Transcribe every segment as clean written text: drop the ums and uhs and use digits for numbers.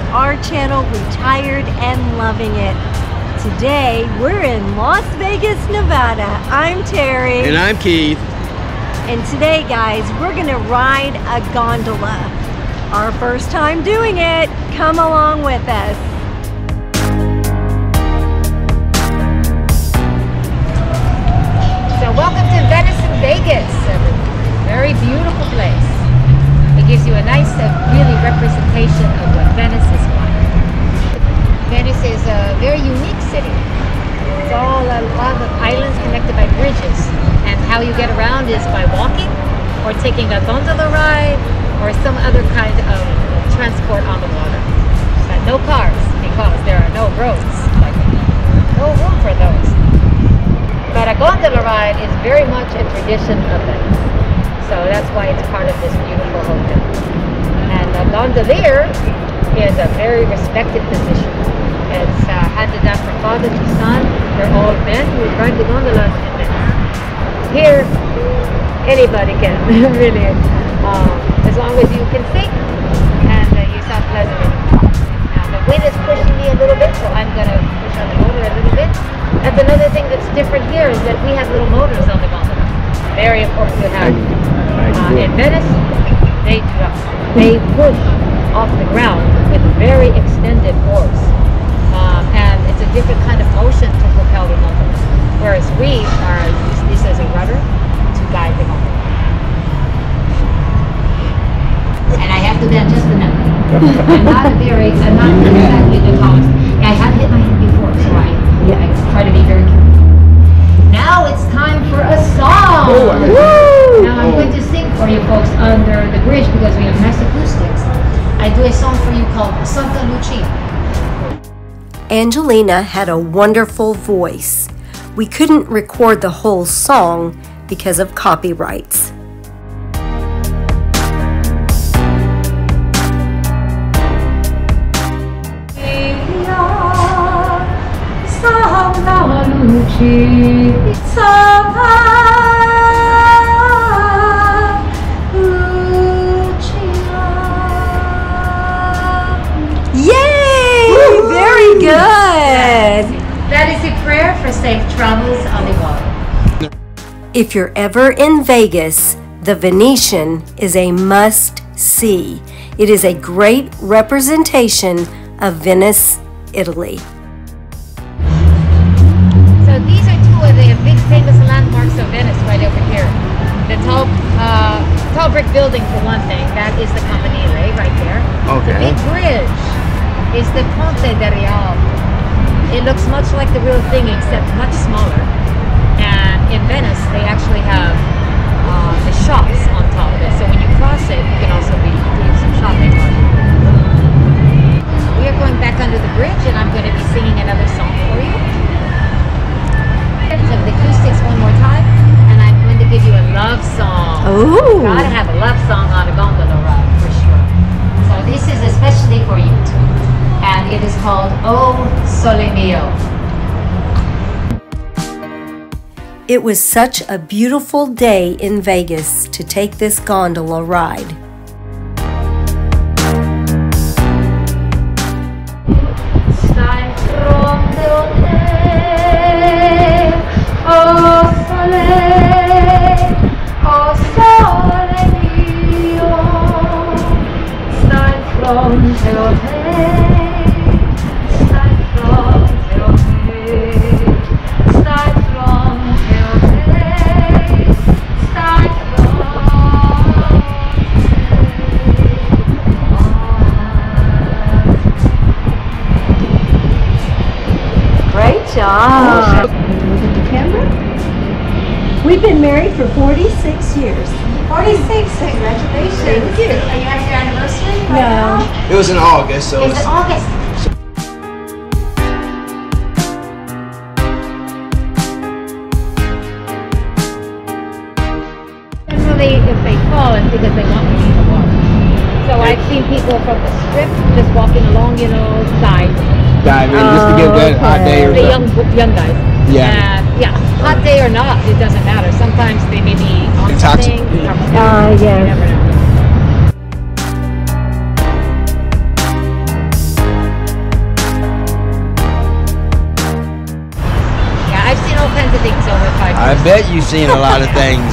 to our channel, Retired and Loving It. Today, we're in Las Vegas, Nevada. I'm Terry. And I'm Keith. And today, guys, we're gonna ride a gondola. Our first time doing it. Come along with us. So welcome to Venice and Vegas. A very beautiful place. It gives you a nice, really representation of what Venice is like. Venice is a very unique city. It's all a lot of islands connected by bridges. And how you get around is by walking, or taking a gondola ride, or some other kind of transport on the water. But no cars, because there are no roads, like no room for those. But a gondola ride is very much a tradition of Venice. So that's why it's part of this beautiful hotel. And a gondolier is a very respected position. It's handed down from father to son. They're all men who ride the gondolas in Venice. Here, anybody can, really. As long as you can think and you sound pleasant. Now the wind is pushing me a little bit, so I'm going to push on the motor a little bit. That's another thing that's different here, is that we have little motors on the gondola. Very important to have. In Venice, they do not. They push off the ground with very extended oars. And it's a different kind of motion to propel the gondola. Whereas we are using this as a rudder to guide the gondola. And I have to bend just enough. I'm not exactly the calmest. I have hit my head before, so I try to be very careful. Now it's time for a song! Woo! Now I'm going to sing for you folks under the bridge, because we have nice acoustics. I do a song for you called Santa Lucia. Angelina had a wonderful voice. We couldn't record the whole song because of copyrights. Yay! Very good! That is a prayer for safe travels on the water. If you're ever in Vegas, the Venetian is a must-see. It is a great representation of Venice, Italy. Tall brick building, for one thing, that is the Campanile right there. Okay. The big bridge is the Ponte de Real. It looks much like the real thing, except much smaller. And in Venice, they actually have the shops on top of it. So when you cross it, you can also be doing some shopping on it. We are going back under the bridge, and I'm going to be singing another song for you. So the acoustics one more time, and I'm going to give you a love song. Ooh. Gotta have a love song on a gondola ride, for sure. So this is especially for you two. And it is called O Sole Mio. It was such a beautiful day in Vegas to take this gondola ride. Job. We've been married for 46 years. 46, congratulations. Thank you. Are you at your anniversary? No. It was in August, so it's August. Generally, if they call, it's because they want me to walk. So I've seen people from the strip just walking along, you know, sides. Dive in just to get that hot day or something. Young guys. Yeah. Yeah. Hot day or not, it doesn't matter. Sometimes they may be on something. You never know. kinds of things over 5 years. I bet you've seen a lot of things.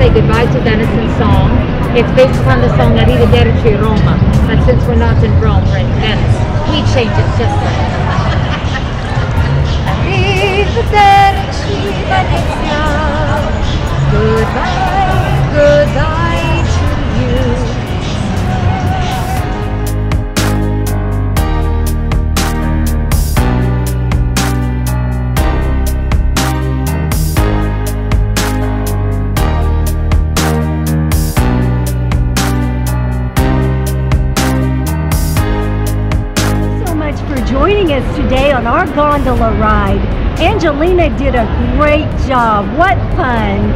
Say goodbye to Dennison's song. It's based upon the song Arrivederci Roma. But since we're not in Rome, we're in Venice. We change it just like that. Arrivederci Venezia. Goodbye, goodbye to you. Joining us today on our gondola ride. Angelina did a great job. What fun.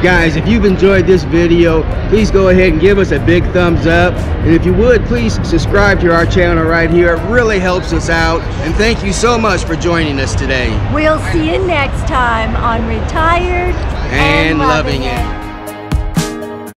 Guys, if you've enjoyed this video, please go ahead and give us a big thumbs up. And if you would, please subscribe to our channel right here. It really helps us out. And thank you so much for joining us today. We'll see you next time on Retired and Loving It.